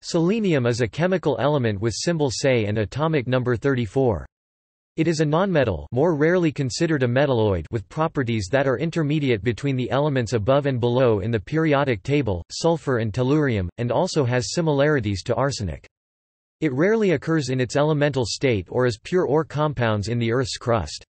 Selenium is a chemical element with symbol Se and atomic number 34. It is a nonmetal, more rarely considered a metalloid, with properties that are intermediate between the elements above and below in the periodic table, sulfur and tellurium, and also has similarities to arsenic. It rarely occurs in its elemental state or as pure ore compounds in the Earth's crust.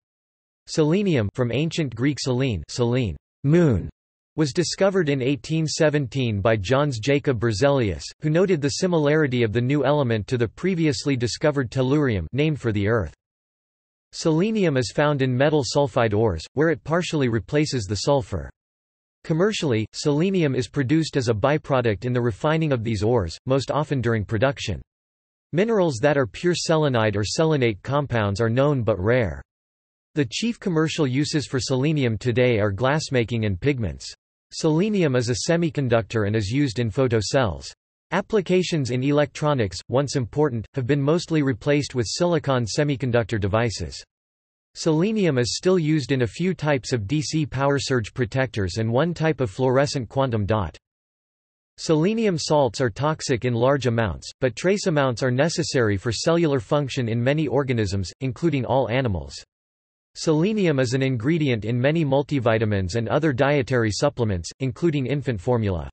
Selenium, from ancient Greek selene, selene, moon, was discovered in 1817 by Jöns Jacob Berzelius, who noted the similarity of the new element to the previously discovered tellurium, named for the Earth. Selenium is found in metal sulfide ores, where it partially replaces the sulfur. Commercially, selenium is produced as a byproduct in the refining of these ores, most often during production. Minerals that are pure selenide or selenate compounds are known but rare. The chief commercial uses for selenium today are glassmaking and pigments. Selenium is a semiconductor and is used in photocells. Applications in electronics, once important, have been mostly replaced with silicon semiconductor devices. Selenium is still used in a few types of DC power surge protectors and one type of fluorescent quantum dot. Selenium salts are toxic in large amounts, but trace amounts are necessary for cellular function in many organisms, including all animals. Selenium is an ingredient in many multivitamins and other dietary supplements, including infant formula.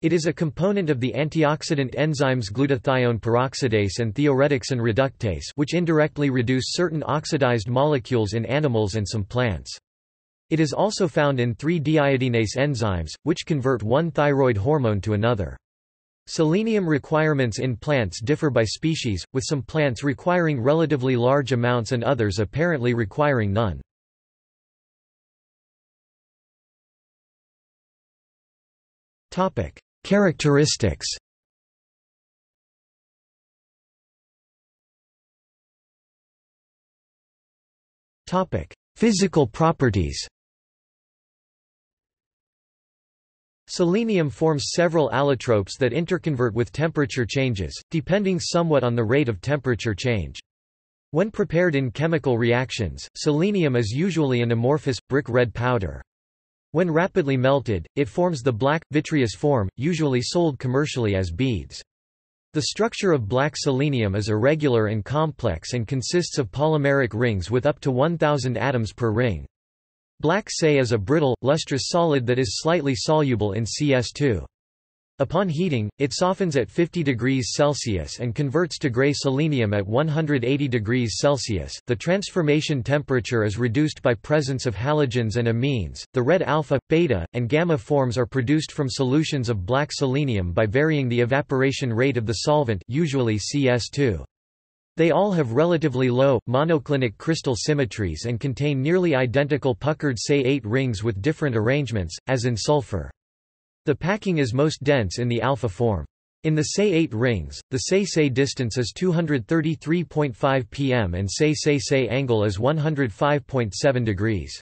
It is a component of the antioxidant enzymes glutathione peroxidase and thioredoxin reductase, which indirectly reduce certain oxidized molecules in animals and some plants. It is also found in 3-deiodinase enzymes, which convert one thyroid hormone to another. Selenium requirements in plants differ by species, with some plants requiring relatively large amounts and others apparently requiring none. Characteristics. Physical properties. Selenium forms several allotropes that interconvert with temperature changes, depending somewhat on the rate of temperature change. When prepared in chemical reactions, selenium is usually an amorphous, brick-red powder. When rapidly melted, it forms the black, vitreous form, usually sold commercially as beads. The structure of black selenium is irregular and complex and consists of polymeric rings with up to 1,000 atoms per ring. Black Se is a brittle, lustrous solid that is slightly soluble in CS2. Upon heating, it softens at 50 degrees Celsius and converts to gray selenium at 180 degrees Celsius. The transformation temperature is reduced by presence of halogens and amines. The red alpha, beta, and gamma forms are produced from solutions of black selenium by varying the evaporation rate of the solvent, usually CS2. They all have relatively low, monoclinic crystal symmetries and contain nearly identical puckered Se8 rings with different arrangements, as in sulfur. The packing is most dense in the alpha form. In the Se8 rings, the Se-Se distance is 233.5 pm and Se-Se-Se angle is 105.7 degrees.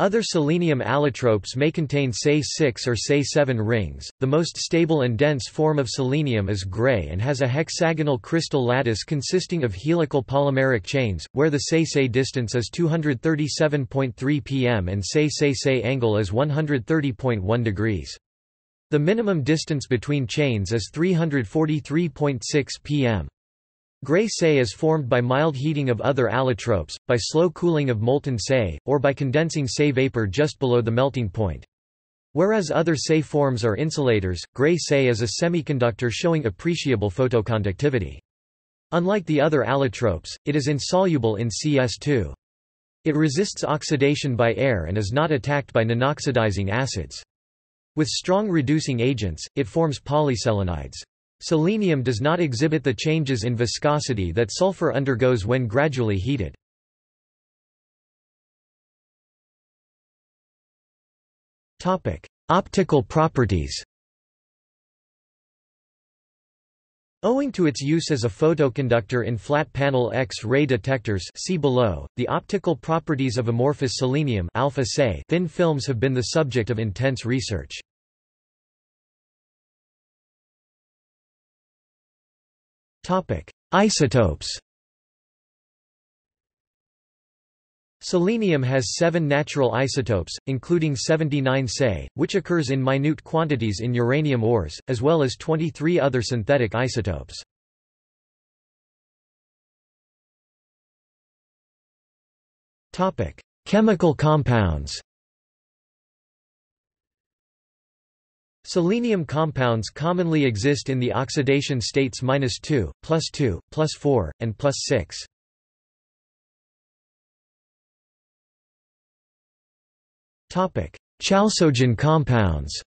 Other selenium allotropes may contain Se6 or Se7 rings. The most stable and dense form of selenium is gray and has a hexagonal crystal lattice consisting of helical polymeric chains, where the Se-Se distance is 237.3 pm and Se-Se-Se angle is 130.1 degrees. The minimum distance between chains is 343.6 pm. Gray Se is formed by mild heating of other allotropes, by slow cooling of molten Se, or by condensing Se vapor just below the melting point. Whereas other Se forms are insulators, gray Se is a semiconductor showing appreciable photoconductivity. Unlike the other allotropes, it is insoluble in CS2. It resists oxidation by air and is not attacked by non-oxidizing acids. With strong reducing agents, it forms polyselenides. Selenium does not exhibit the changes in viscosity that sulfur undergoes when gradually heated. Optical properties. Owing to its use as a photoconductor in flat-panel X-ray detectors, see below, the optical properties of amorphous selenium alpha Se thin films have been the subject of intense research. Isotopes. Selenium has 7 natural isotopes, including 79 Se, which occurs in minute quantities in uranium ores, as well as 23 other synthetic isotopes. Chemical compounds. Selenium compounds commonly exist in the oxidation states -2, +2, +4, and +6. Chalcogen compounds.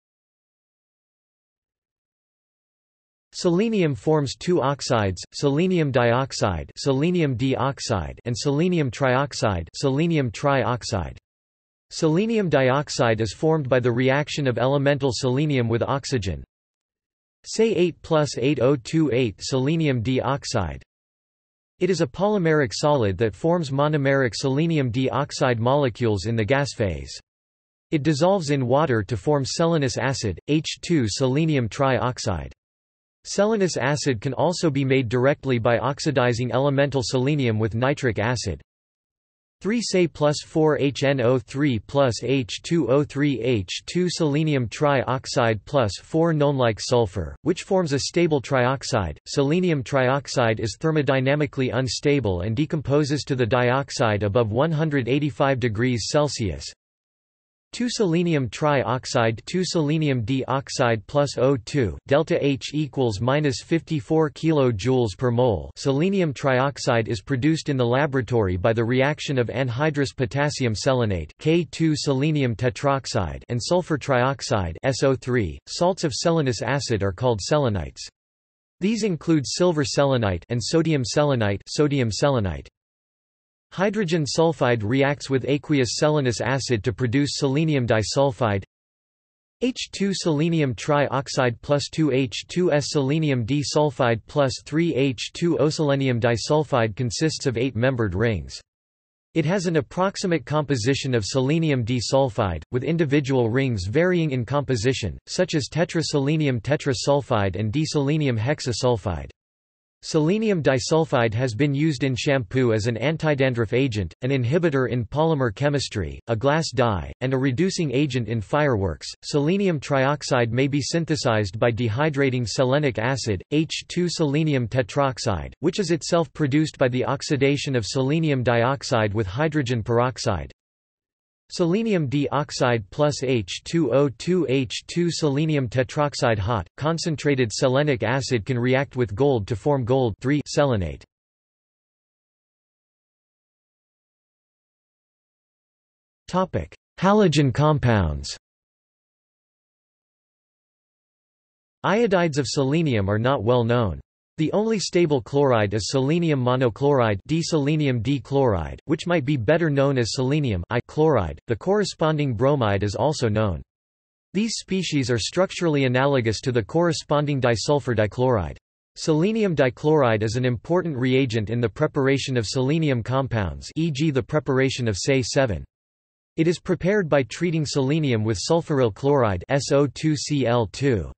Selenium forms 2 oxides, selenium dioxide, selenium dioxide, and selenium trioxide, selenium trioxide. Selenium dioxide is formed by the reaction of elemental selenium with oxygen. Se8+8028 selenium dioxide. It is a polymeric solid that forms monomeric selenium dioxide molecules in the gas phase. It dissolves in water to form selenous acid, H2 selenium trioxide. Selenous acid can also be made directly by oxidizing elemental selenium with nitric acid. 3Se+4HNO3+H2O3H2 selenium trioxide +4 nonalkyl sulfur, which forms a stable trioxide. Selenium trioxide is thermodynamically unstable and decomposes to the dioxide above 185 degrees Celsius. 2 selenium trioxide 2 selenium dioxide +O2 delta H equals -54 kilojoules per mole. Selenium trioxide is produced in the laboratory by the reaction of anhydrous potassium selenate K2 selenium tetroxide and sulfur trioxide SO3. Salts of selenous acid are called selenites. These include silver selenite and sodium selenite. Hydrogen sulfide reacts with aqueous selenous acid to produce selenium disulfide. H2 selenium trioxide +2H2S selenium disulfide +3H2O. Selenium disulfide consists of 8 membered rings. It has an approximate composition of selenium disulfide, with individual rings varying in composition, such as tetraselenium tetrasulfide and diselenium hexasulfide. Selenium disulfide has been used in shampoo as an antidandruff agent, an inhibitor in polymer chemistry, a glass dye, and a reducing agent in fireworks. Selenium trioxide may be synthesized by dehydrating selenic acid, H2 selenium tetroxide, which is itself produced by the oxidation of selenium dioxide with hydrogen peroxide. Selenium dioxide +H2O2H2 selenium tetroxide. Hot, concentrated selenic acid can react with gold to form gold selenate. Halogen compounds. Iodides of selenium are not well known. The only stable chloride is selenium monochloride (deselenium dichloride), which might be better known as selenium chloride. The corresponding bromide is also known. These species are structurally analogous to the corresponding disulfur dichloride. Selenium dichloride is an important reagent in the preparation of selenium compounds, e.g. the preparation of Se7. It is prepared by treating selenium with sulfuryl chloride (SO2Cl2).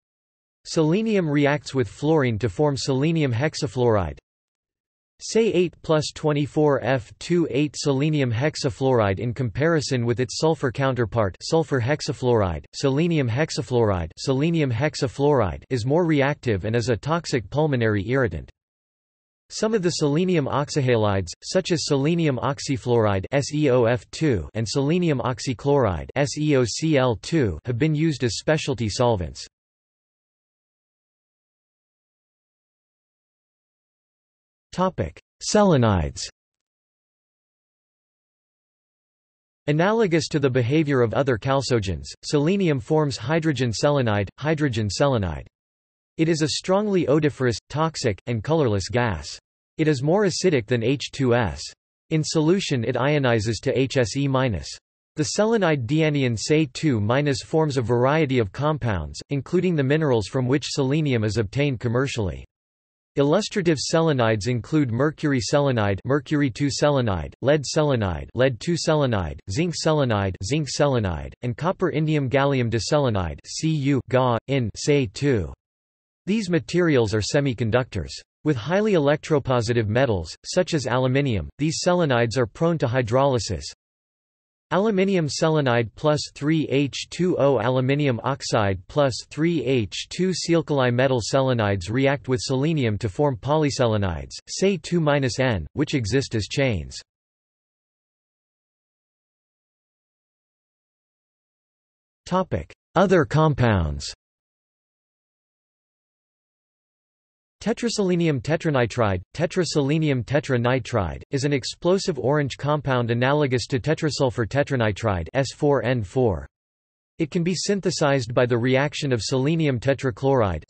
Selenium reacts with fluorine to form selenium hexafluoride. Se8+24Fe2 selenium hexafluoride. In comparison with its sulfur counterpart, sulfur hexafluoride, selenium hexafluoride is more reactive and is a toxic pulmonary irritant. Some of the selenium oxyhalides, such as selenium oxyfluoride (SeOF2) and selenium oxychloride (SeOCl2), have been used as specialty solvents. Selenides. Analogous to the behavior of other chalcogens, selenium forms hydrogen selenide. It is a strongly odoriferous, toxic, and colorless gas. It is more acidic than H2S. In solution it ionizes to HSE-. The selenide dianion Se2- forms a variety of compounds, including the minerals from which selenium is obtained commercially. Illustrative selenides include mercury selenide, mercury(II) selenide, lead selenide, lead(II) selenide, zinc selenide, zinc selenide, and copper indium gallium diselenide (Cu–Ga–In–Se2). These materials are semiconductors. With highly electropositive metals, such as aluminium, these selenides are prone to hydrolysis. Aluminium selenide plus 3H2O. Aluminium oxide plus 3H2. Alkali metal selenides react with selenium to form polyselenides, Se2-N, which exist as chains. Other compounds: Tetraselenium tetranitride, tetraselenium tetranitride, is an explosive orange compound analogous to tetrasulfur tetranitride S4N4. It can be synthesized by the reaction of selenium tetrachloride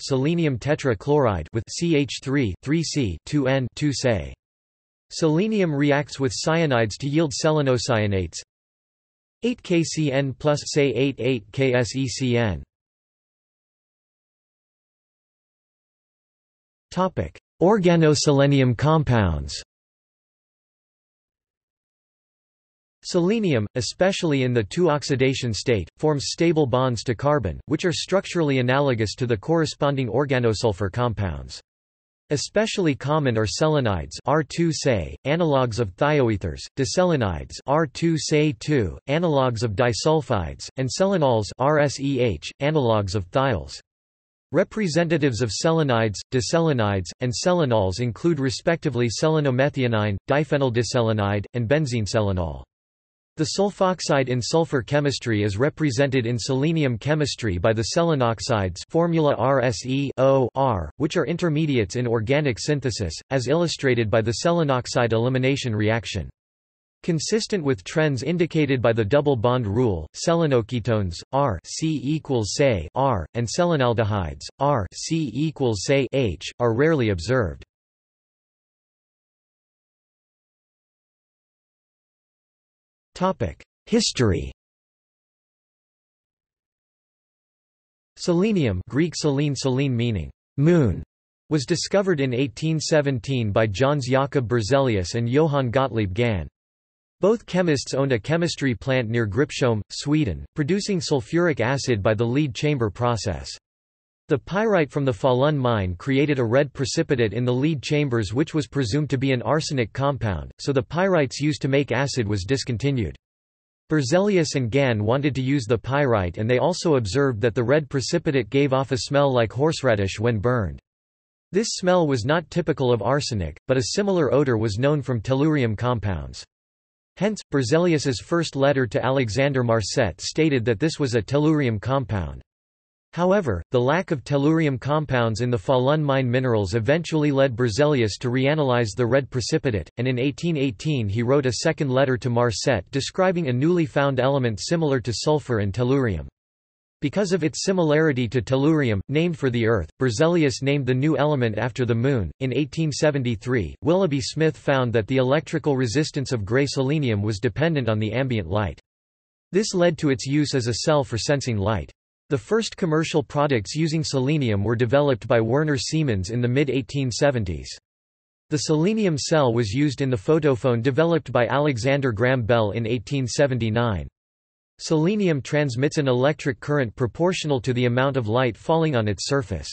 with CH3 3C 2N 2Se. Selenium reacts with cyanides to yield selenocyanates 8KCN plus Se8,8KSECN. Organoselenium compounds: Selenium, especially in the 2-oxidation state, forms stable bonds to carbon, which are structurally analogous to the corresponding organosulfur compounds. Especially common are selenides R2Se, analogues of thioethers, diselenides R2Se2, analogues of disulfides, and selenols RSEH, analogues of thiols. Representatives of selenides, diselenides, and selenols include respectively selenomethionine, diphenyldiselenide, and benzeneselenol. The sulfoxide in sulfur chemistry is represented in selenium chemistry by the selenoxides formula RSE(O)R, which are intermediates in organic synthesis, as illustrated by the selenoxide elimination reaction. Consistent with trends indicated by the double bond rule, selenoketones R C equals Se R and selenaldehydes R C equals Se H are rarely observed. Topic: History. Selenium, Greek selene, selene meaning moon, was discovered in 1817 by Jöns Jacob Berzelius and Johann Gottlieb Gahn. Both chemists owned a chemistry plant near Gripsholm, Sweden, producing sulfuric acid by the lead chamber process. The pyrite from the Falun mine created a red precipitate in the lead chambers which was presumed to be an arsenic compound, so the pyrites used to make acid was discontinued. Berzelius and Gahn wanted to use the pyrite, and they also observed that the red precipitate gave off a smell like horseradish when burned. This smell was not typical of arsenic, but a similar odor was known from tellurium compounds. Hence, Berzelius's first letter to Alexander Marcet stated that this was a tellurium compound. However, the lack of tellurium compounds in the Falun mine minerals eventually led Berzelius to reanalyze the red precipitate, and in 1818 he wrote a second letter to Marcet describing a newly found element similar to sulfur and tellurium. Because of its similarity to tellurium, named for the Earth, Berzelius named the new element after the Moon. In 1873, Willoughby Smith found that the electrical resistance of gray selenium was dependent on the ambient light. This led to its use as a cell for sensing light. The first commercial products using selenium were developed by Werner Siemens in the mid-1870s. The selenium cell was used in the photophone developed by Alexander Graham Bell in 1879. Selenium transmits an electric current proportional to the amount of light falling on its surface.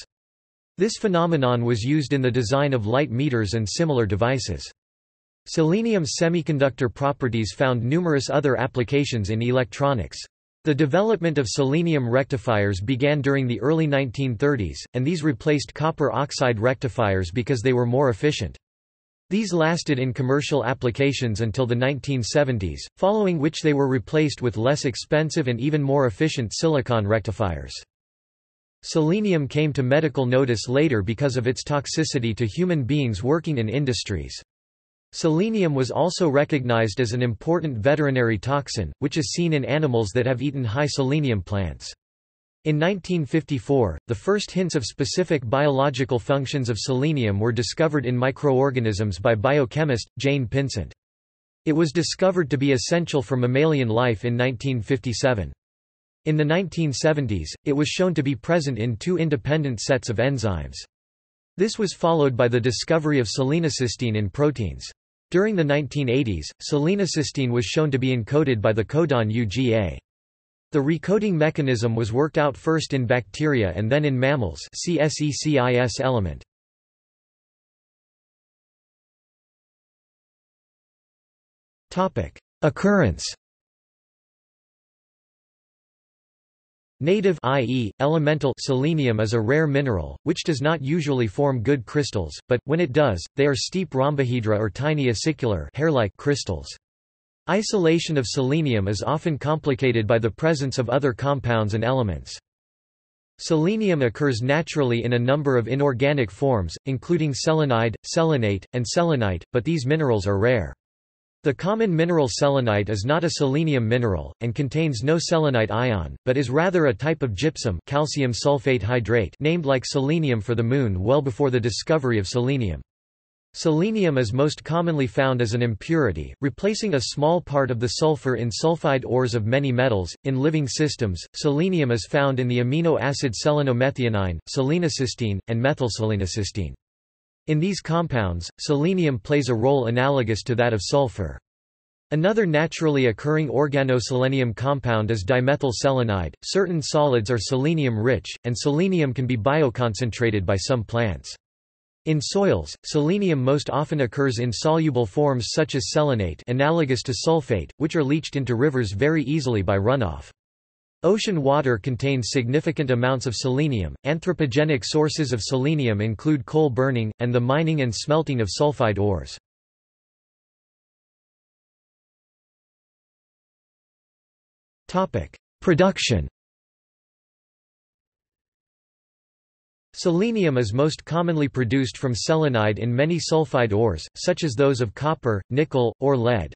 This phenomenon was used in the design of light meters and similar devices. Selenium's semiconductor properties found numerous other applications in electronics. The development of selenium rectifiers began during the early 1930s, and these replaced copper oxide rectifiers because they were more efficient. These lasted in commercial applications until the 1970s, following which they were replaced with less expensive and even more efficient silicon rectifiers. Selenium came to medical notice later because of its toxicity to human beings working in industries. Selenium was also recognized as an important veterinary toxin, which is seen in animals that have eaten high selenium plants. In 1954, the first hints of specific biological functions of selenium were discovered in microorganisms by biochemist Jane Pinsent. It was discovered to be essential for mammalian life in 1957. In the 1970s, it was shown to be present in two independent sets of enzymes. This was followed by the discovery of selenocysteine in proteins. During the 1980s, selenocysteine was shown to be encoded by the codon UGA. The recoding mechanism was worked out first in bacteria and then in mammals. See SECIS element. Occurrence. Native i.e., elemental selenium is a rare mineral, which does not usually form good crystals, but, when it does, they are steep rhombohedra or tiny acicular hair-like crystals. Isolation of selenium is often complicated by the presence of other compounds and elements. Selenium occurs naturally in a number of inorganic forms, including selenide, selenate, and selenite, but these minerals are rare. The common mineral selenite is not a selenium mineral, and contains no selenite ion, but is rather a type of gypsum calcium sulfate hydrate named like selenium for the moon well before the discovery of selenium. Selenium is most commonly found as an impurity, replacing a small part of the sulfur in sulfide ores of many metals. In living systems, selenium is found in the amino acid selenomethionine, selenocysteine, and methylselenocysteine. In these compounds, selenium plays a role analogous to that of sulfur. Another naturally occurring organoselenium compound is dimethyl selenide. Certain solids are selenium-rich, and selenium can be bioconcentrated by some plants. In soils, selenium most often occurs in soluble forms such as selenate, analogous to sulfate, which are leached into rivers very easily by runoff. Ocean water contains significant amounts of selenium. Anthropogenic sources of selenium include coal burning, and the mining and smelting of sulfide ores. Production. Selenium is most commonly produced from selenide in many sulfide ores, such as those of copper, nickel, or lead.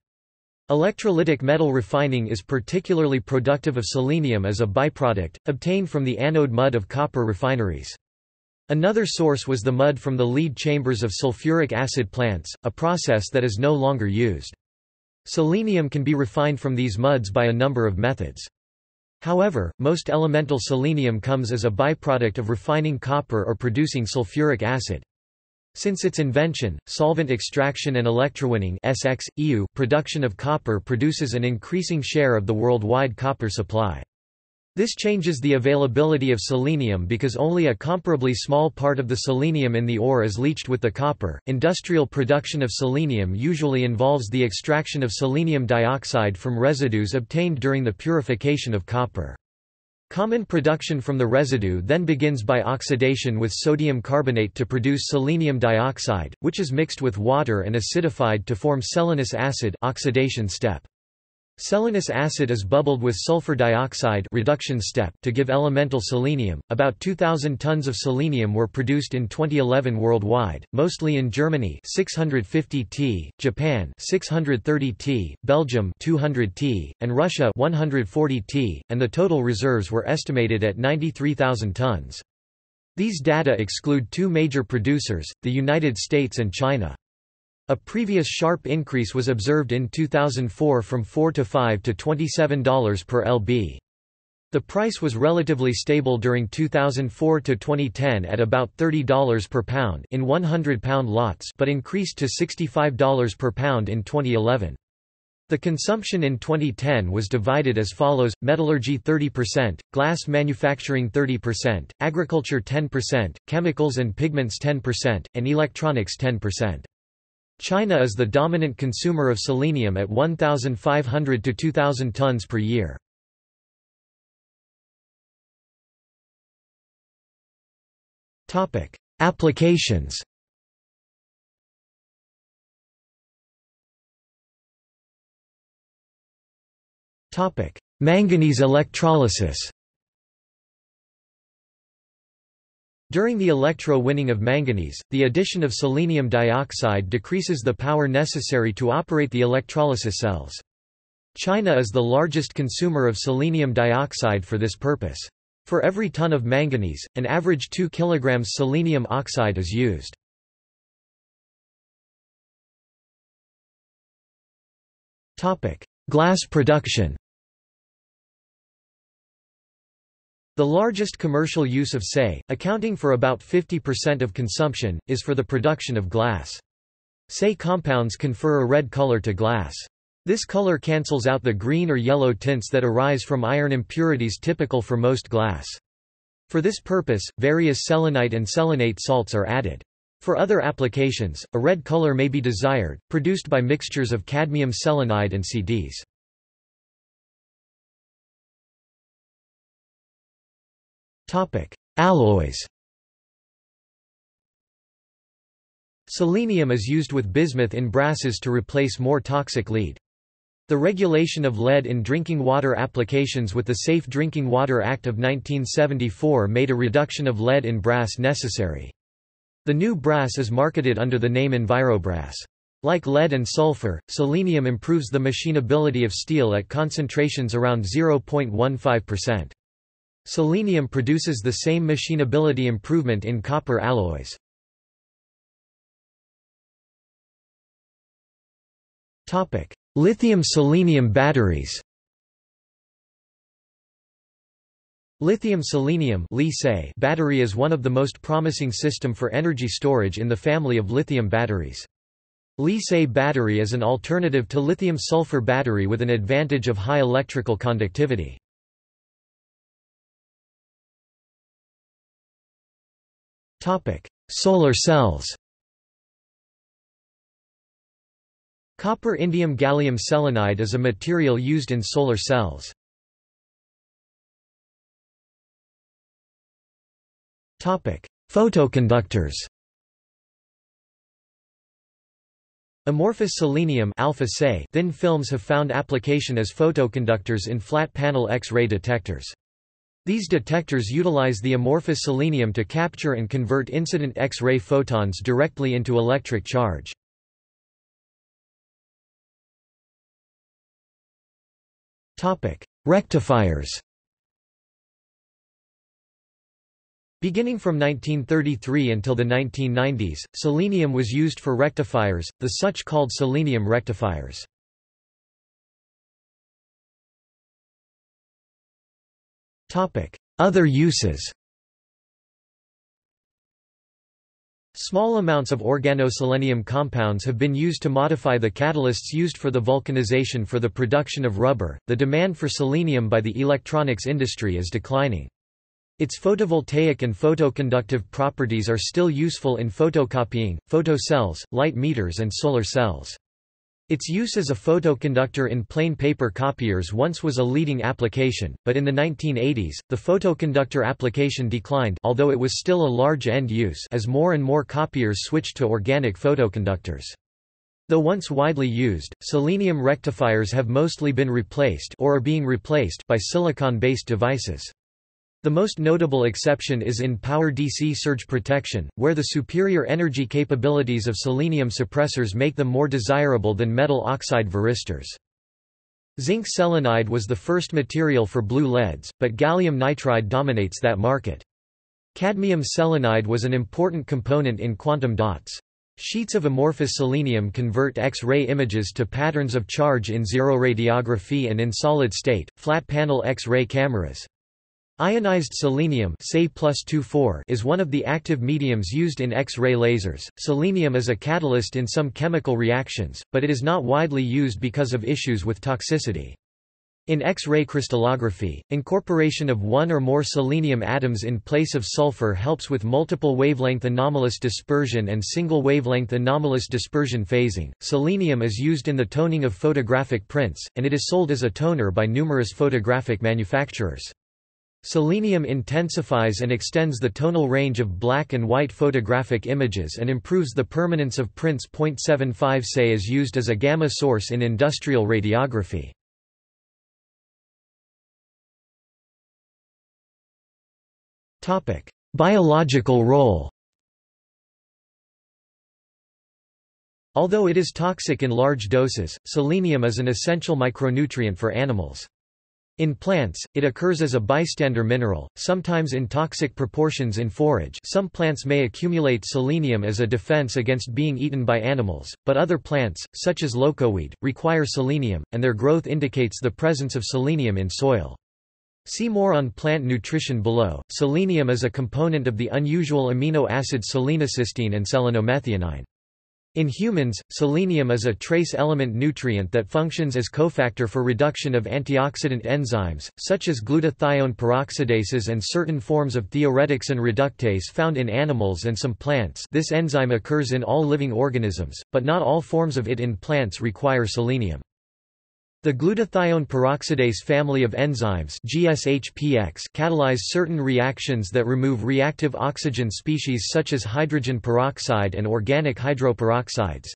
Electrolytic metal refining is particularly productive of selenium as a byproduct, obtained from the anode mud of copper refineries. Another source was the mud from the lead chambers of sulfuric acid plants, a process that is no longer used. Selenium can be refined from these muds by a number of methods. However, most elemental selenium comes as a byproduct of refining copper or producing sulfuric acid. Since its invention, solvent extraction and electrowinning production of copper produces an increasing share of the worldwide copper supply. This changes the availability of selenium because only a comparably small part of the selenium in the ore is leached with the copper. Industrial production of selenium usually involves the extraction of selenium dioxide from residues obtained during the purification of copper. Common production from the residue then begins by oxidation with sodium carbonate to produce selenium dioxide, which is mixed with water and acidified to form selenous acid oxidation step. Selenous acid is bubbled with sulfur dioxide reduction step to give elemental selenium. About 2,000 tons of selenium were produced in 2011 worldwide, mostly in Germany 650 t, Japan 630 t, Belgium 200 t, and Russia 140 t, and the total reserves were estimated at 93,000 tons. These data exclude two major producers, the United States and China. A previous sharp increase was observed in 2004 from $4 to $5 to $27 per lb. The price was relatively stable during 2004 to 2010 at about $30 per pound in 100-pound lots, but increased to $65 per pound in 2011. The consumption in 2010 was divided as follows: metallurgy 30%, glass manufacturing 30%, agriculture 10%, chemicals and pigments 10%, and electronics 10%. China is the dominant consumer of selenium at 1,500 to 2,000 tons per year. Topic: Applications. Topic: Manganese electrolysis. During the electro-winning of manganese, the addition of selenium dioxide decreases the power necessary to operate the electrolysis cells. China is the largest consumer of selenium dioxide for this purpose. For every ton of manganese, an average 2 kg selenium oxide is used. Glass production. The largest commercial use of SEI, accounting for about 50% of consumption, is for the production of glass. SEI compounds confer a red color to glass. This color cancels out the green or yellow tints that arise from iron impurities typical for most glass. For this purpose, various selenite and selenate salts are added. For other applications, a red color may be desired, produced by mixtures of cadmium selenide and CDs. Alloys. Selenium is used with bismuth in brasses to replace more toxic lead. The regulation of lead in drinking water applications with the Safe Drinking Water Act of 1974 made a reduction of lead in brass necessary. The new brass is marketed under the name Envirobrass. Like lead and sulfur, selenium improves the machinability of steel at concentrations around 0.15%. Selenium produces the same machinability improvement in copper alloys. Lithium–selenium batteries. Lithium–selenium battery is one of the most promising system for energy storage in the family of lithium batteries. Li–Se battery is an alternative to lithium-sulfur battery with an advantage of high electrical conductivity. Solar cells. Copper indium gallium selenide is a material used in solar cells. Topic: Photoconductors. Amorphous selenium alpha thin films have found application as photoconductors in flat panel X-ray detectors. These detectors utilize the amorphous selenium to capture and convert incident X-ray photons directly into electric charge. Rectifiers. Beginning from 1933 until the 1990s, selenium was used for rectifiers, the such-called selenium rectifiers. Other uses. Small amounts of organoselenium compounds have been used to modify the catalysts used for the vulcanization for the production of rubber. The demand for selenium by the electronics industry is declining. Its photovoltaic and photoconductive properties are still useful in photocopying, photocells, light meters, and solar cells. Its use as a photoconductor in plain paper copiers once was a leading application, but in the 1980s, the photoconductor application declined, although it was still a large end use as more and more copiers switched to organic photoconductors. Though once widely used, selenium rectifiers have mostly been replaced or are being replaced by silicon-based devices. The most notable exception is in power DC surge protection, where the superior energy capabilities of selenium suppressors make them more desirable than metal oxide varistors. Zinc selenide was the first material for blue leads, but gallium nitride dominates that market. Cadmium selenide was an important component in quantum dots. Sheets of amorphous selenium convert X-ray images to patterns of charge in xeroradiography and in solid-state, flat-panel X-ray cameras. Ionized selenium is one of the active mediums used in X-ray lasers. Selenium is a catalyst in some chemical reactions, but it is not widely used because of issues with toxicity. In X-ray crystallography, incorporation of one or more selenium atoms in place of sulfur helps with multiple wavelength anomalous dispersion and single wavelength anomalous dispersion phasing. Selenium is used in the toning of photographic prints, and it is sold as a toner by numerous photographic manufacturers. Selenium intensifies and extends the tonal range of black and white photographic images and improves the permanence of prints. 0.75 Se is used as a gamma source in industrial radiography. Biological role. Although it is toxic in large doses, selenium is an essential micronutrient for animals. In plants, it occurs as a bystander mineral, sometimes in toxic proportions in forage. Some plants may accumulate selenium as a defense against being eaten by animals, but other plants, such as locoweed, require selenium, and their growth indicates the presence of selenium in soil. See more on plant nutrition below. Selenium is a component of the unusual amino acids selenocysteine and selenomethionine. In humans, selenium is a trace element nutrient that functions as cofactor for reduction of antioxidant enzymes, such as glutathione peroxidases and certain forms of theoretisin reductase found in animals and some plants. This enzyme occurs in all living organisms, but not all forms of it in plants require selenium. The glutathione peroxidase family of enzymes GSHPX catalyze certain reactions that remove reactive oxygen species such as hydrogen peroxide and organic hydroperoxides.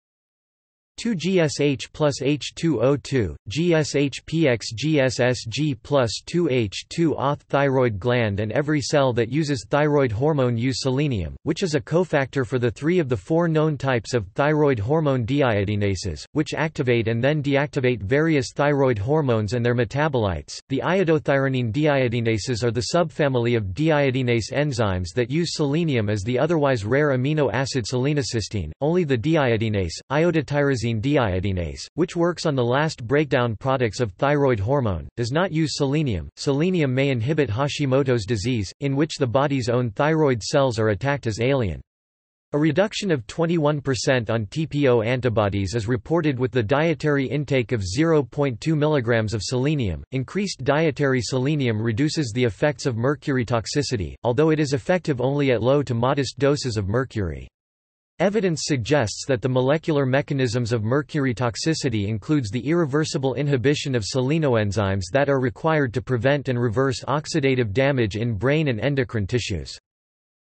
2GSH plus H2O2, GSHPX GSSG plus 2H2Oth thyroid gland and every cell that uses thyroid hormone use selenium, which is a cofactor for the 3 of the 4 known types of thyroid hormone deiodinases, which activate and then deactivate various thyroid hormones and their metabolites. The iodothyronine deiodinases are the subfamily of deiodinase enzymes that use selenium as the otherwise rare amino acid selenocysteine. Only the deiodinase, iodotyrosine deiodinase, which works on the last breakdown products of thyroid hormone, does not use selenium. Selenium may inhibit Hashimoto's disease, in which the body's own thyroid cells are attacked as alien. A reduction of 21% on TPO antibodies is reported with the dietary intake of 0.2 mg of selenium. Increased dietary selenium reduces the effects of mercury toxicity, although it is effective only at low to modest doses of mercury. Evidence suggests that the molecular mechanisms of mercury toxicity includes the irreversible inhibition of selenoenzymes that are required to prevent and reverse oxidative damage in brain and endocrine tissues.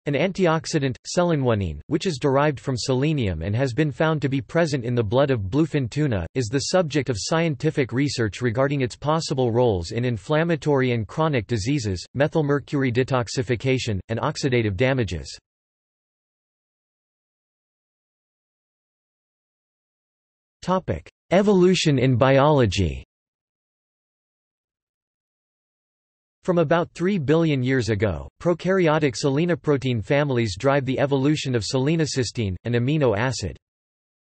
An antioxidant, selenoanine, which is derived from selenium and has been found to be present in the blood of bluefin tuna, is the subject of scientific research regarding its possible roles in inflammatory and chronic diseases, methylmercury detoxification, and oxidative damages. Evolution in biology. From about 3 billion years ago, prokaryotic selenoprotein families drive the evolution of selenocysteine, an amino acid.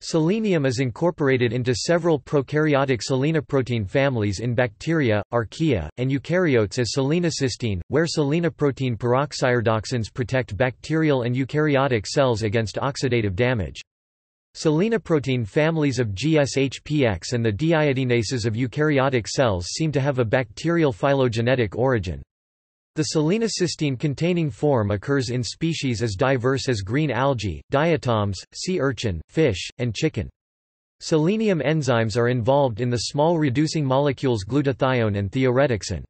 Selenium is incorporated into several prokaryotic selenoprotein families in bacteria, archaea, and eukaryotes as selenocysteine, where selenoprotein peroxyredoxins protect bacterial and eukaryotic cells against oxidative damage. Selenoprotein families of GSHPX and the deiodinases of eukaryotic cells seem to have a bacterial phylogenetic origin. The selenocysteine-containing form occurs in species as diverse as green algae, diatoms, sea urchin, fish, and chicken. Selenium enzymes are involved in the small reducing molecules glutathione and theoretisin.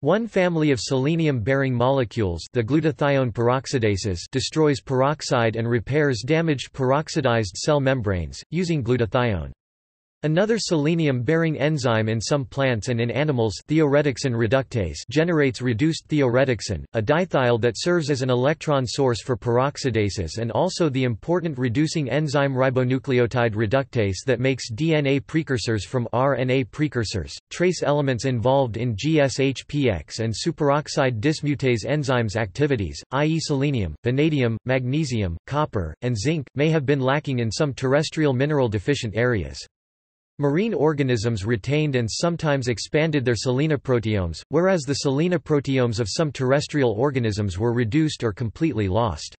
One family of selenium-bearing molecules, the glutathione peroxidases, destroys peroxide and repairs damaged peroxidized cell membranes, using glutathione. Another selenium-bearing enzyme in some plants and in animals, theoretisin reductase, generates reduced theoretisin, a dithiol that serves as an electron source for peroxidases and also the important reducing enzyme ribonucleotide reductase that makes DNA precursors from RNA precursors. Trace elements involved in GSHPX and superoxide dismutase enzymes activities, i.e. selenium, vanadium, magnesium, copper, and zinc, may have been lacking in some terrestrial mineral-deficient areas. Marine organisms retained and sometimes expanded their selenoproteomes, whereas the selenoproteomes of some terrestrial organisms were reduced or completely lost.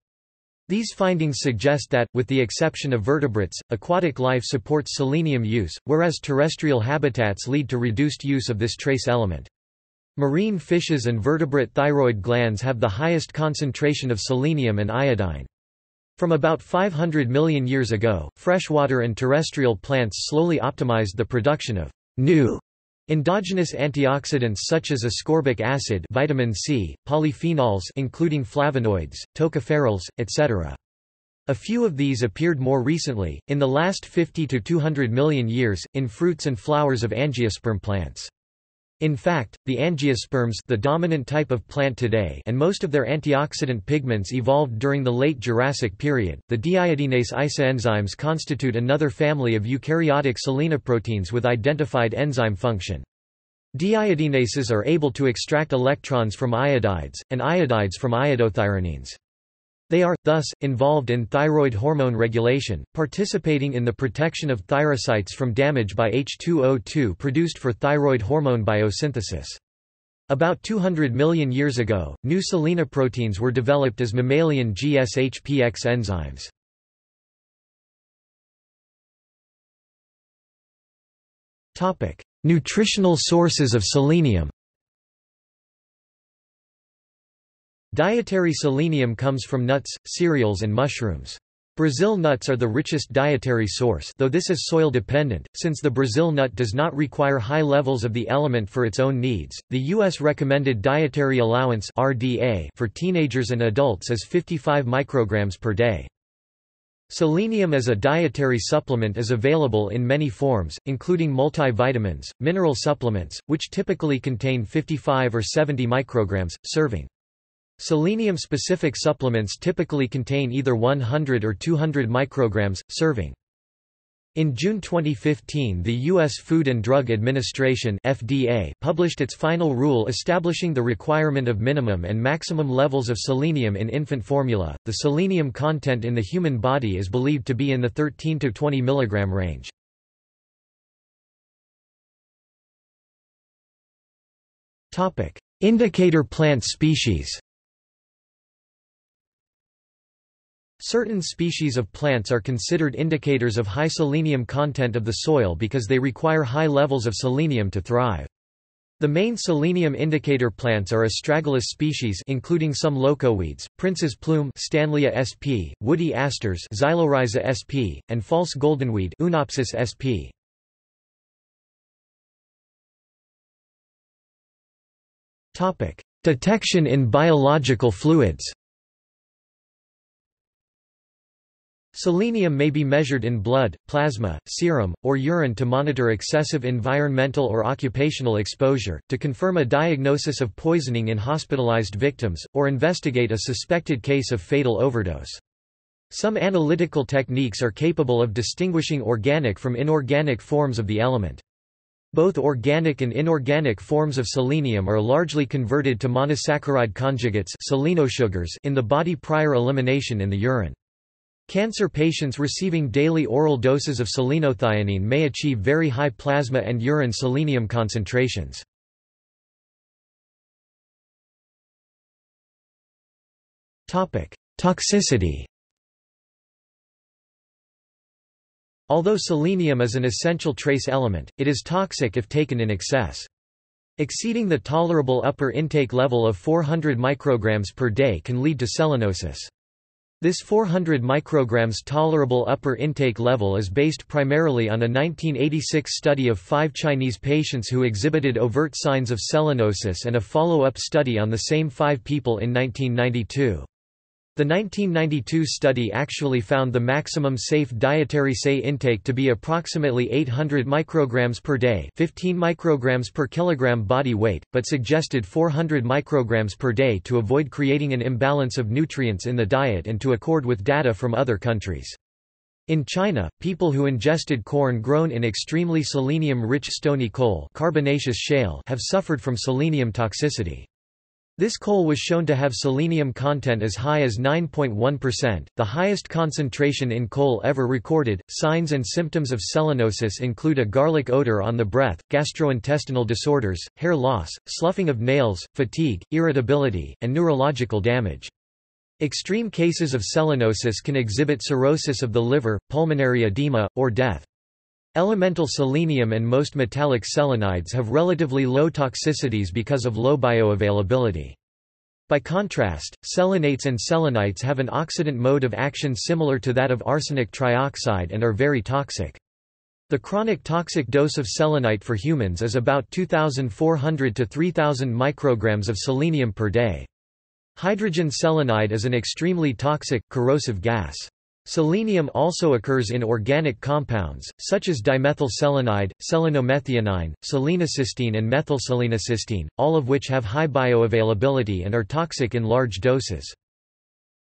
These findings suggest that, with the exception of vertebrates, aquatic life supports selenium use, whereas terrestrial habitats lead to reduced use of this trace element. Marine fishes and vertebrate thyroid glands have the highest concentration of selenium and iodine. From about 500 million years ago, freshwater and terrestrial plants slowly optimized the production of new endogenous antioxidants such as ascorbic acid, vitamin C, polyphenols including flavonoids, tocopherols, etc. A few of these appeared more recently, in the last 50 to 200 million years, in fruits and flowers of angiosperm plants. In fact, the angiosperms, the dominant type of plant today, and most of their antioxidant pigments evolved during the late Jurassic period. The deiodinase isoenzymes constitute another family of eukaryotic selenoproteins with identified enzyme function. Deiodinases are able to extract electrons from iodides, and iodides from iodothyronines. They are, thus, involved in thyroid hormone regulation, participating in the protection of thyrocytes from damage by H2O2 produced for thyroid hormone biosynthesis. About 200 million years ago, new selenoproteins were developed as mammalian GSHPX enzymes. Topic: Nutritional sources of selenium. Dietary selenium comes from nuts, cereals and mushrooms. Brazil nuts are the richest dietary source, though this is soil dependent, since the Brazil nut does not require high levels of the element for its own needs. The U.S. recommended dietary allowance (RDA) for teenagers and adults is 55 micrograms per day. Selenium as a dietary supplement is available in many forms, including multivitamins, mineral supplements, which typically contain 55 or 70 micrograms, serving. Selenium-specific supplements typically contain either 100 or 200 micrograms, serving. In June 2015, the U.S. Food and Drug Administration (FDA) published its final rule establishing the requirement of minimum and maximum levels of selenium in infant formula. The selenium content in the human body is believed to be in the 13 to 20 mg range. Topic: Indicator plant species. Certain species of plants are considered indicators of high selenium content of the soil because they require high levels of selenium to thrive. The main selenium indicator plants are astragalus species including some locoweeds, prince's plume (Stanleya sp), woody asters (Xylorhiza sp), and false goldenweed (Unopsis sp). Topic: Detection in biological fluids. Selenium may be measured in blood, plasma, serum, or urine to monitor excessive environmental or occupational exposure, to confirm a diagnosis of poisoning in hospitalized victims, or investigate a suspected case of fatal overdose. Some analytical techniques are capable of distinguishing organic from inorganic forms of the element. Both organic and inorganic forms of selenium are largely converted to monosaccharide conjugates (selenosugars) in the body prior elimination in the urine. Cancer patients receiving daily oral doses of selenothionine may achieve very high plasma and urine selenium concentrations. Toxicity. Although selenium is an essential trace element, it is toxic if taken in excess. Exceeding the tolerable upper intake level of 400 micrograms per day can lead to selenosis. This 400 micrograms tolerable upper intake level is based primarily on a 1986 study of 5 Chinese patients who exhibited overt signs of selenosis and a follow-up study on the same 5 people in 1992. The 1992 study actually found the maximum safe dietary SAE intake to be approximately 800 micrograms per day, 15 micrograms per kilogram body weight, but suggested 400 micrograms per day to avoid creating an imbalance of nutrients in the diet and to accord with data from other countries. In China, people who ingested corn grown in extremely selenium-rich stony coal, carbonaceous shale, have suffered from selenium toxicity. This coal was shown to have selenium content as high as 9.1%, the highest concentration in coal ever recorded. Signs and symptoms of selenosis include a garlic odor on the breath, gastrointestinal disorders, hair loss, sloughing of nails, fatigue, irritability, and neurological damage. Extreme cases of selenosis can exhibit cirrhosis of the liver, pulmonary edema, or death. Elemental selenium and most metallic selenides have relatively low toxicities because of low bioavailability. By contrast, selenates and selenites have an oxidant mode of action similar to that of arsenic trioxide and are very toxic. The chronic toxic dose of selenite for humans is about 2,400 to 3,000 micrograms of selenium per day. Hydrogen selenide is an extremely toxic, corrosive gas. Selenium also occurs in organic compounds, such as dimethyl selenide, selenomethionine, selenocysteine and methylselenocysteine, all of which have high bioavailability and are toxic in large doses.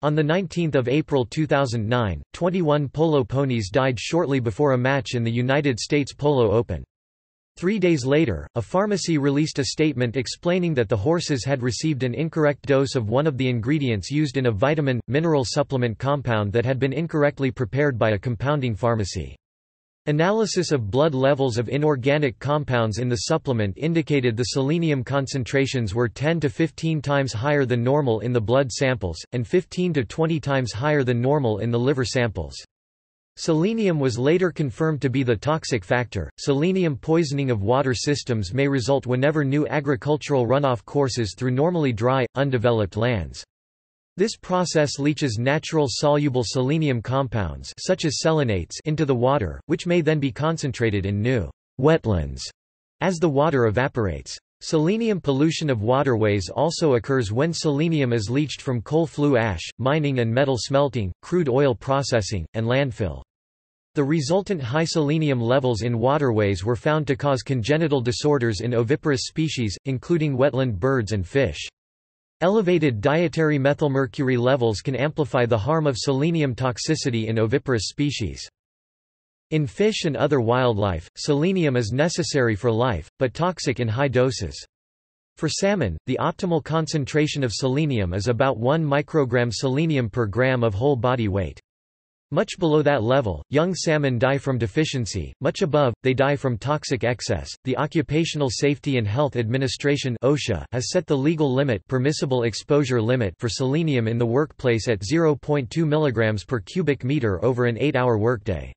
On 19 April 2009, 21 polo ponies died shortly before a match in the United States Polo Open. 3 days later, a pharmacy released a statement explaining that the horses had received an incorrect dose of one of the ingredients used in a vitamin, mineral supplement compound that had been incorrectly prepared by a compounding pharmacy. Analysis of blood levels of inorganic compounds in the supplement indicated the selenium concentrations were 10 to 15 times higher than normal in the blood samples, and 15 to 20 times higher than normal in the liver samples. Selenium was later confirmed to be the toxic factor. Selenium poisoning of water systems may result whenever new agricultural runoff courses through normally dry, undeveloped lands. This process leaches natural soluble selenium compounds such as selenates into the water, which may then be concentrated in new wetlands as the water evaporates. Selenium pollution of waterways also occurs when selenium is leached from coal flue ash, mining and metal smelting, crude oil processing, and landfill. The resultant high selenium levels in waterways were found to cause congenital disorders in oviparous species, including wetland birds and fish. Elevated dietary methylmercury levels can amplify the harm of selenium toxicity in oviparous species. In fish and other wildlife, selenium is necessary for life, but toxic in high doses. For salmon, the optimal concentration of selenium is about 1 microgram selenium per gram of whole body weight. Much below that level, young salmon die from deficiency, much above, they die from toxic excess. The Occupational Safety and Health Administration (OSHA) has set the legal limit, permissible exposure limit, for selenium in the workplace at 0.2 mg per cubic meter over an 8-hour workday.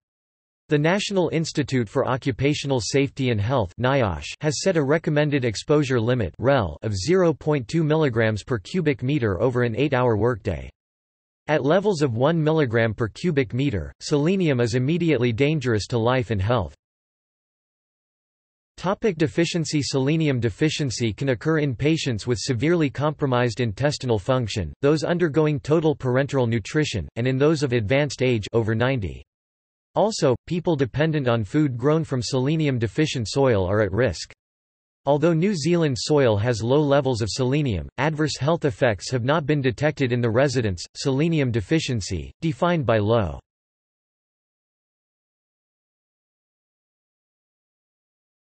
The National Institute for Occupational Safety and Health (NIOSH) has set a recommended exposure limit (REL) of 0.2 mg per cubic meter over an 8-hour workday. At levels of 1 mg per cubic meter, selenium is immediately dangerous to life and health. Topic: Deficiency. Selenium deficiency can occur in patients with severely compromised intestinal function, those undergoing total parenteral nutrition, and in those of advanced age over 90. Also, people dependent on food grown from selenium-deficient soil are at risk. Although New Zealand soil has low levels of selenium, adverse health effects have not been detected in the residents. Selenium deficiency, defined by low.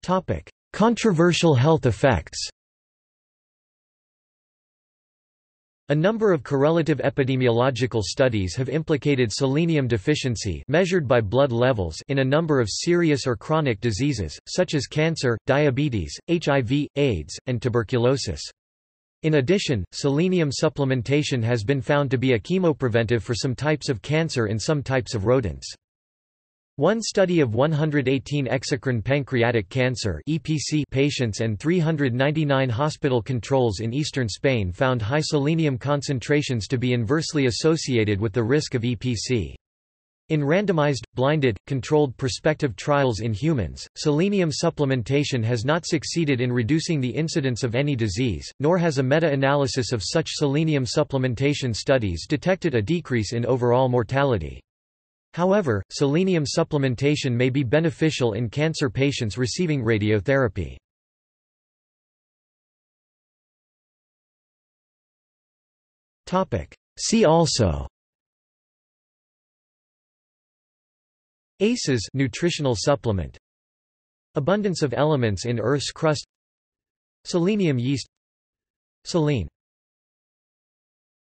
Topic: Controversial health effects. A number of correlative epidemiological studies have implicated selenium deficiency measured by blood levels in a number of serious or chronic diseases, such as cancer, diabetes, HIV, AIDS, and tuberculosis. In addition, selenium supplementation has been found to be a chemopreventive for some types of cancer in some types of rodents. One study of 118 exocrine pancreatic cancer (EPC) patients and 399 hospital controls in eastern Spain found high selenium concentrations to be inversely associated with the risk of EPC. In randomized, blinded, controlled prospective trials in humans, selenium supplementation has not succeeded in reducing the incidence of any disease, nor has a meta-analysis of such selenium supplementation studies detected a decrease in overall mortality. However, selenium supplementation may be beneficial in cancer patients receiving radiotherapy. See also: ACEs, nutritional supplement; abundance of elements in Earth's crust; selenium yeast; selene.